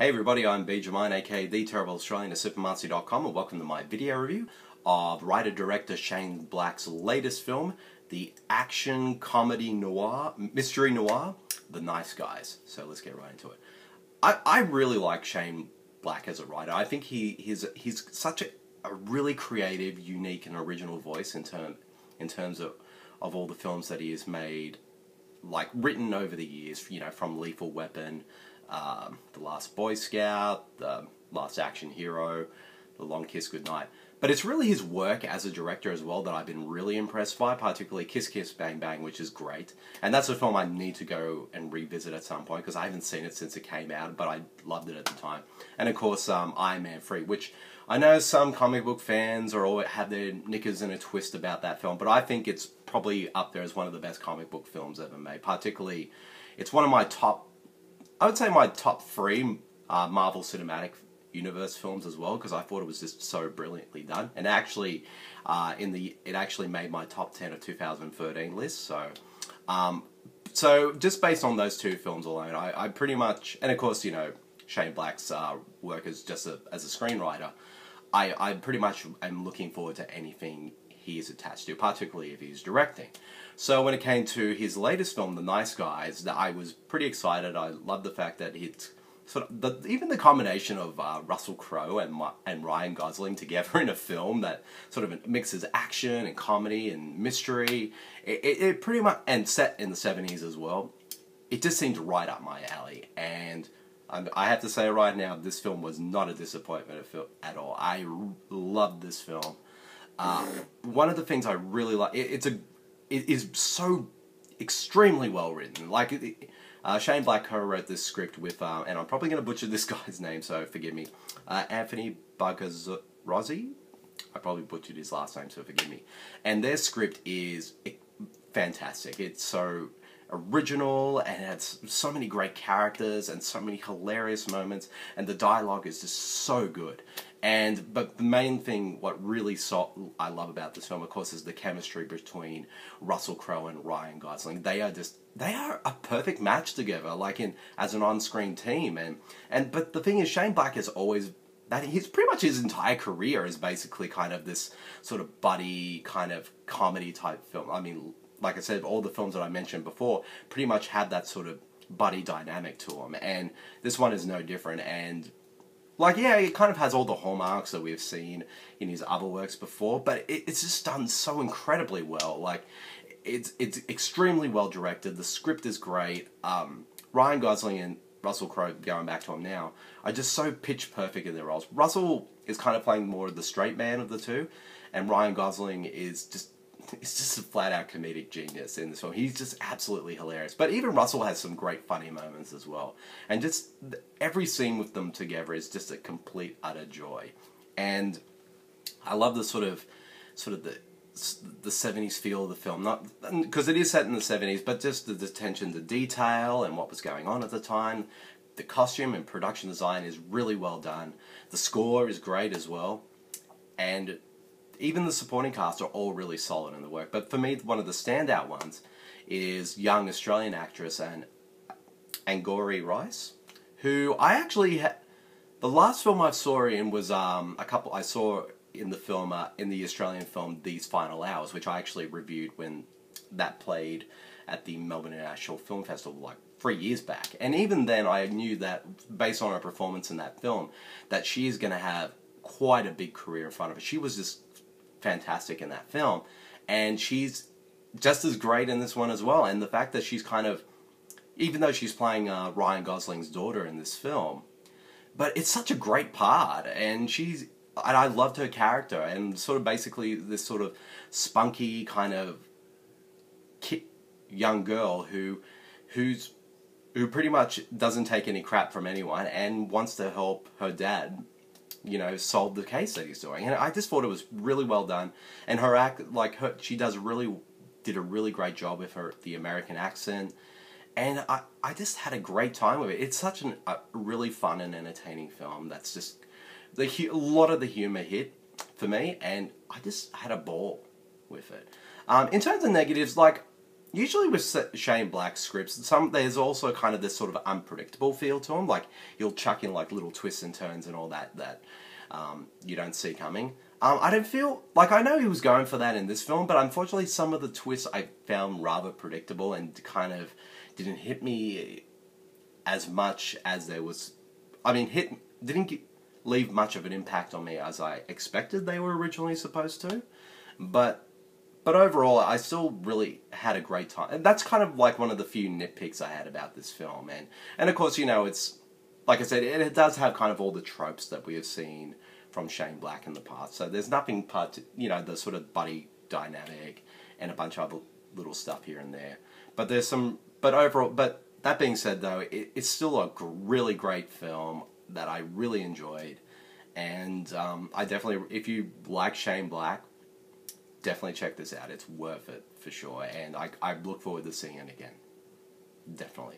Hey everybody, I'm B. Jermaine, aka The Terrible Australian of Supermancy.com, and welcome to my video review of writer-director Shane Black's latest film, the action comedy noir, mystery noir, The Nice Guys. So let's get right into it. I really like Shane Black as a writer. I think he's such a really creative, unique and original voice in terms of all the films that he has made, like written over the years, you know, from Lethal Weapon, The Last Boy Scout, The Last Action Hero, The Long Kiss Goodnight. But it's really his work as a director as well that I've been really impressed by, particularly Kiss Kiss Bang Bang, which is great. And that's a film I need to go and revisit at some point, because I haven't seen it since it came out, but I loved it at the time. And of course, Iron Man 3, which I know some comic book fans are always have their knickers in a twist about that film, but I think it's probably up there as one of the best comic book films ever made. Particularly, it's one of my top, I would say my top three Marvel Cinematic Universe films as well, because I thought it was just so brilliantly done, and actually, it actually made my top 10 of 2013 list. So, so just based on those two films alone, I pretty much, and of course, you know, Shane Black's work as just as a screenwriter, I pretty much am looking forward to anything he is attached to, particularly if he's directing. So when it came to his latest film, The Nice Guys, I was pretty excited. I love the fact that it's sort of even the combination of Russell Crowe and Ryan Gosling together in a film that sort of mixes action and comedy and mystery. It pretty much, and set in the 70s as well. It just seemed right up my alley, and I have to say right now, this film was not a disappointment at all. I loved this film. One of the things I really like, it is so extremely well written. Like, Shane Black co-wrote this script with, and I'm probably going to butcher this guy's name, so forgive me, Anthony Bagazzarozzi. I probably butchered his last name, so forgive me. And their script is fantastic. It's so original, and it has so many great characters and so many hilarious moments, and the dialogue is just so good. But the main thing, what really I love about this film, of course, is the chemistry between Russell Crowe and Ryan Gosling. They are a perfect match together, like as an on-screen team. But the thing is, Shane Black has always, pretty much his entire career is basically kind of this sort of buddy kind of comedy type film. I mean, like I said, all the films that I mentioned before pretty much had that sort of buddy dynamic to them, and this one is no different. And like, yeah, it kind of has all the hallmarks that we've seen in his other works before, but it's just done so incredibly well. Like, it's extremely well directed. The script is great. Ryan Gosling and Russell Crowe, going back to him now, are just so pitch perfect in their roles. Russell is kind of playing more of the straight man of the two, and Ryan Gosling is just a flat-out comedic genius in this film. He's just absolutely hilarious. But even Russell has some great funny moments as well. And just every scene with them together is just a complete, utter joy. And I love the sort of the 70s feel of the film. Not because it is set in the 70s, but just the attention to detail and what was going on at the time. The costume and production design is really well done. The score is great as well. And even the supporting cast are all really solid in the work. But for me, one of the standout ones is young Australian actress Angourie Rice, who I actually the last film I saw her in was I saw in the film in the Australian film These Final Hours, which I actually reviewed when that played at the Melbourne International Film Festival like 3 years back. And even then, I knew that based on her performance in that film, that she is going to have quite a big career in front of her. She was just fantastic in that film, and she's just as great in this one as well. And the fact that she's kind of, even though she's playing Ryan Gosling's daughter in this film, but it's such a great part, and I loved her character, and sort of basically this sort of spunky kind of young girl who pretty much doesn't take any crap from anyone and wants to help her dad, you know, solve the case that he's doing. And I just thought it was really well done. And her act, like her, she did a really great job with her, the American accent. And I just had a great time with it. It's such a really fun and entertaining film. That's just, a lot of the humor hit for me, and I just had a ball with it. In terms of negatives, like, usually with Shane Black's scripts, there's also kind of this sort of unpredictable feel to them. Like, you'll chuck in like little twists and turns and all that you don't see coming. I don't feel like, I know he was going for that in this film, but unfortunately some of the twists I found rather predictable and kind of didn't hit me as much as there was. I mean, didn't leave much of an impact on me as I expected they were originally supposed to. But overall, I still really had a great time. And that's kind of like one of the few nitpicks I had about this film. And of course, you know, it's, like I said, it does have kind of all the tropes that we have seen from Shane Black in the past. So there's nothing, you know, the sort of buddy dynamic and a bunch of other little stuff here and there. But there's some, but overall, but that being said though, it's still a really great film that I really enjoyed. And I definitely, if you like Shane Black, definitely check this out. It's worth it for sure, and I look forward to seeing it again. Definitely.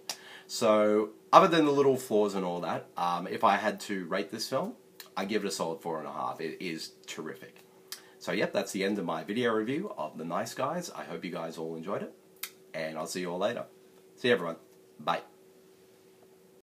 So, other than the little flaws and all that, if I had to rate this film, I give it a solid 4.5. It is terrific. So yep, that's the end of my video review of The Nice Guys. I hope you guys all enjoyed it, and I'll see you all later. See you, everyone. Bye.